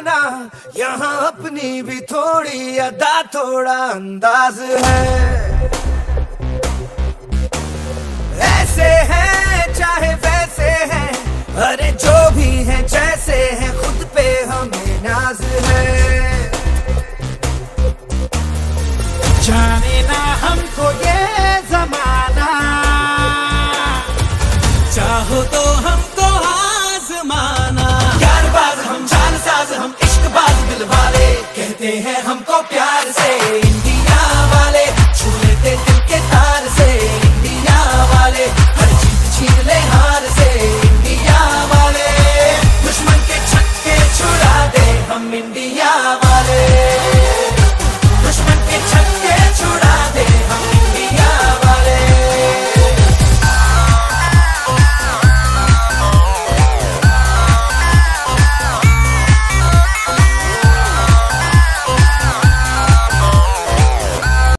देना, यहाँ अपनी भी थोड़ी अदा थोड़ा अंदाज है। ऐसे हैं चाहे वैसे हैं, अरे जो भी हैं जैसे हैं, खुद पे हमें नाज है। जाने ना हमको ये जमाना, चाहो तो हमको आजमाना। प्यारबाज हम, जानसाज हम, इश्कबाज दिल वाले, कहते हैं हमको प्यार से।